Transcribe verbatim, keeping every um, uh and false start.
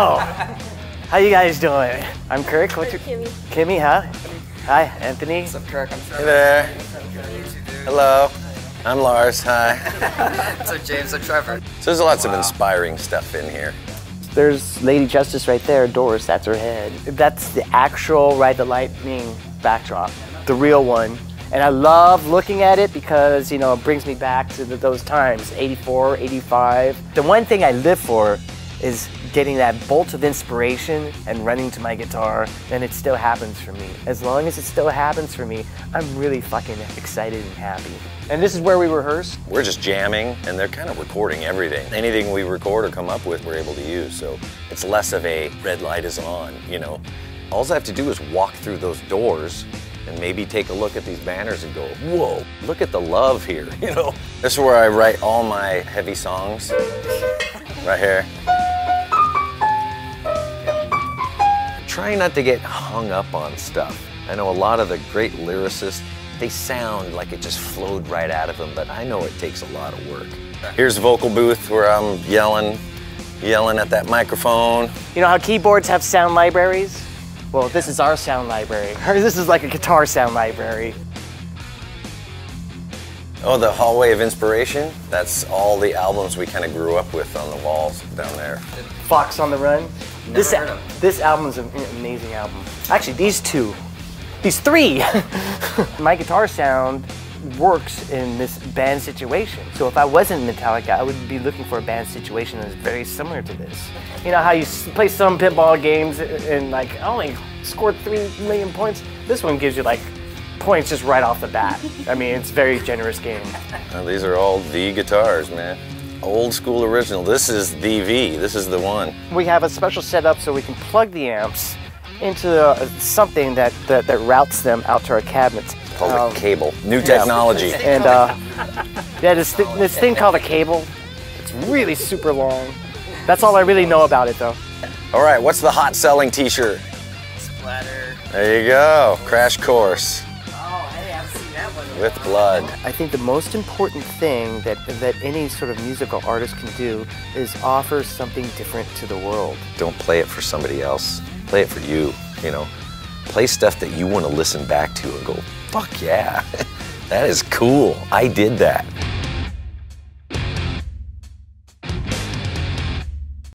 Hello! How you guys doing? I'm Kirk. What's your Kimmy? Kimmy, huh? Hi, Anthony. What's up, Kirk? I'm Trevor. Hey there. Hello. I'm Lars. Hi. What's up, James? I'm Trevor. So there's lots wow. of inspiring stuff in here. There's Lady Justice right there. Doris, that's her head. That's the actual Ride the Lightning backdrop, the real one. And I love looking at it because, you know, it brings me back to the, those times, eighty-four, eighty-five. The one thing I live for is getting that bolt of inspiration and running to my guitar, and it still happens for me. As long as it still happens for me, I'm really fucking excited and happy. And this is where we rehearse. We're just jamming, and they're kind of recording everything. Anything we record or come up with, we're able to use, so it's less of a red light is on, you know. All I have to do is walk through those doors and maybe take a look at these banners and go, whoa, look at the love here, you know. This is where I write all my heavy songs, right here. Try not to get hung up on stuff. I know a lot of the great lyricists, they sound like it just flowed right out of them, but I know it takes a lot of work. Here's the vocal booth where I'm yelling, yelling at that microphone. You know how keyboards have sound libraries? Well, this is our sound library. This is like a guitar sound library. Oh, the Hallway of Inspiration? That's all the albums we kind of grew up with on the walls down there. Fox on the Run? This, al this album's an amazing album. Actually, these two, these three. My guitar sound works in this band situation. So if I wasn't Metallica, I would be looking for a band situation that's very similar to this. You know how you play some pinball games and like, I only scored three million points. This one gives you like points just right off the bat. I mean, it's a very generous game. Well, these are all the guitars, man. Old school original. This is the V. This is the one. We have a special setup so we can plug the amps into uh, something that, that that routes them out to our cabinets. It's called um, a cable. New technology. And uh, yeah, this th this thing called a cable. It's really super long. That's all I really know about it, though. All right, what's the hot selling T-shirt? Splatter. There you go. Crash Course. With blood. I think the most important thing that, that any sort of musical artist can do is offer something different to the world. Don't play it for somebody else. Play it for you, you know. Play stuff that you want to listen back to and go, fuck yeah, that is cool, I did that.